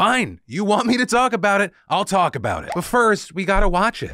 Fine, you want me to talk about it, I'll talk about it. But first, we gotta watch it.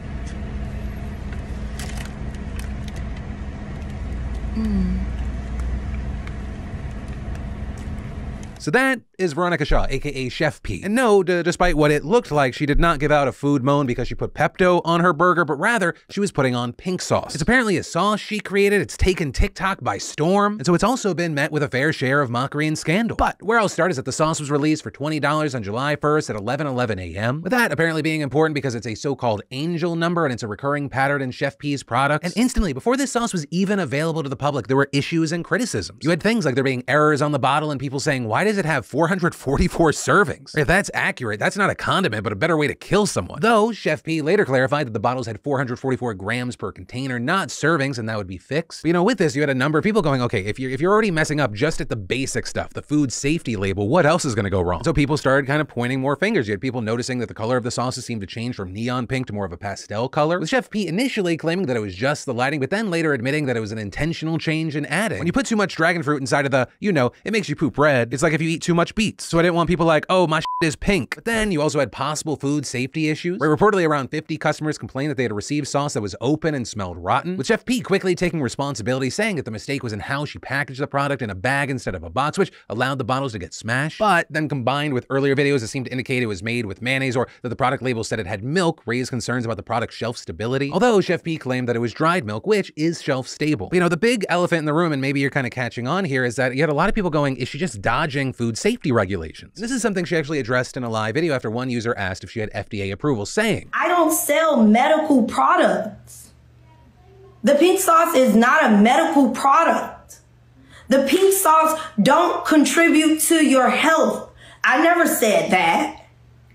So that is Veronica Shaw, aka Chef Pii. And no, despite what it looked like, she did not give out a food moan because she put Pepto on her burger, but rather she was putting on pink sauce. It's apparently a sauce she created, it's taken TikTok by storm, and so it's also been met with a fair share of mockery and scandal. But where I'll start is that the sauce was released for $20 on July 1st at 11:11 a.m. With that apparently being important because it's a so-called angel number and it's a recurring pattern in Chef Pii's products. And instantly, before this sauce was even available to the public, there were issues and criticisms. You had things like there being errors on the bottle and people saying, why does it have 444 servings? If that's accurate, that's not a condiment, but a better way to kill someone. Though, Chef Pii later clarified that the bottles had 444 grams per container, not servings, and that would be fixed. But, you know, with this, you had a number of people going, okay, if you're already messing up just at the basic stuff, the food safety label, what else is gonna go wrong? So people started kind of pointing more fingers. You had people noticing that the color of the sauces seemed to change from neon pink to more of a pastel color, with Chef Pii initially claiming that it was just the lighting, but then later admitting that it was an intentional change in adding. When you put too much dragon fruit inside of the, you know, it makes you poop red, it's like if you eat too much beets. So I didn't want people like, oh, my is pink. But then you also had possible food safety issues, where reportedly around 50 customers complained that they had received sauce that was open and smelled rotten, with Chef Pii quickly taking responsibility, saying that the mistake was in how she packaged the product in a bag instead of a box, which allowed the bottles to get smashed. But then combined with earlier videos that seemed to indicate it was made with mayonnaise or that the product label said it had milk raised concerns about the product's shelf stability, although Chef Pii claimed that it was dried milk, which is shelf stable. But, you know, the big elephant in the room, and maybe you're kind of catching on here, is that you had a lot of people going, is she just dodging food safety regulations? This is something she actually addressed in a live video after one user asked if she had FDA approval, saying, I don't sell medical products. The pink sauce is not a medical product. The pink sauce don't contribute to your health. I never said that.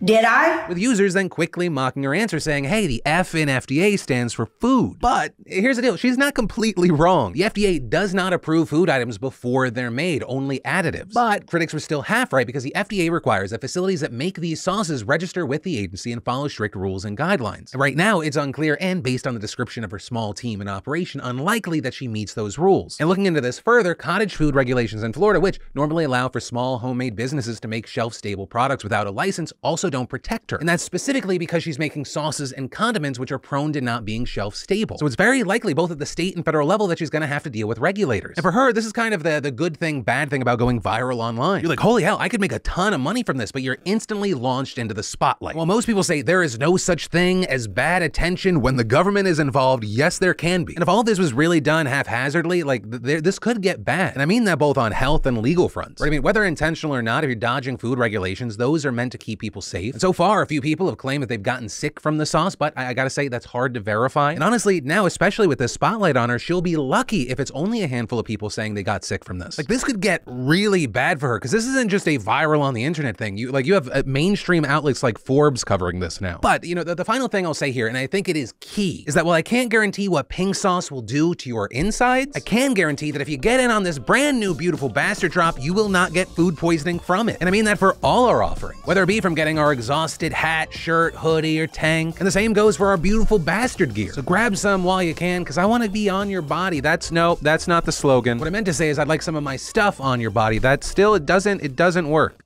Did I? With users then quickly mocking her answer, saying, hey, the F in FDA stands for food. But here's the deal, she's not completely wrong. The FDA does not approve food items before they're made, only additives. But critics were still half right because the FDA requires that facilities that make these sauces register with the agency and follow strict rules and guidelines. And right now, it's unclear and based on the description of her small team and operation, unlikely that she meets those rules. And looking into this further, cottage food regulations in Florida, which normally allow for small homemade businesses to make shelf-stable products without a license, also don't protect her. And that's specifically because she's making sauces and condiments which are prone to not being shelf stable. So it's very likely both at the state and federal level that she's gonna have to deal with regulators. And for her, this is kind of the good thing, bad thing about going viral online. You're like, holy hell, I could make a ton of money from this, but you're instantly launched into the spotlight. While most people say there is no such thing as bad attention when the government is involved, yes, there can be. And if all this was really done haphazardly, like this could get bad. And I mean that both on health and legal fronts. Right? I mean, whether intentional or not, if you're dodging food regulations, those are meant to keep people safe. And so far, a few people have claimed that they've gotten sick from the sauce, but I gotta say that's hard to verify. And honestly, now, especially with this spotlight on her, she'll be lucky if it's only a handful of people saying they got sick from this. Like, this could get really bad for her, because this isn't just a viral on the internet thing. You have mainstream outlets like Forbes covering this now. But, you know, the final thing I'll say here, and I think it is key, is that while I can't guarantee what pink sauce will do to your insides, I can guarantee that if you get in on this brand new beautiful bastard drop, you will not get food poisoning from it. And I mean that for all our offerings, whether it be from getting our exhausted hat, shirt, hoodie, or tank. And the same goes for our beautiful bastard gear. So grab some while you can, because I want to be on your body. That's not the slogan. What I meant to say is I'd like some of my stuff on your body. That still, it doesn't work.